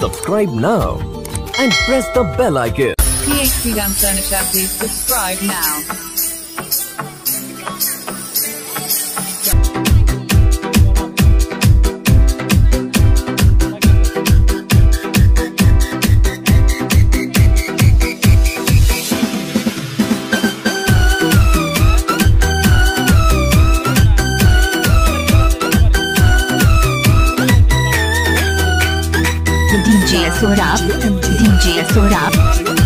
Subscribe now and press the bell icon. PHP Ram Furniture, please subscribe now. DJ Saurabh.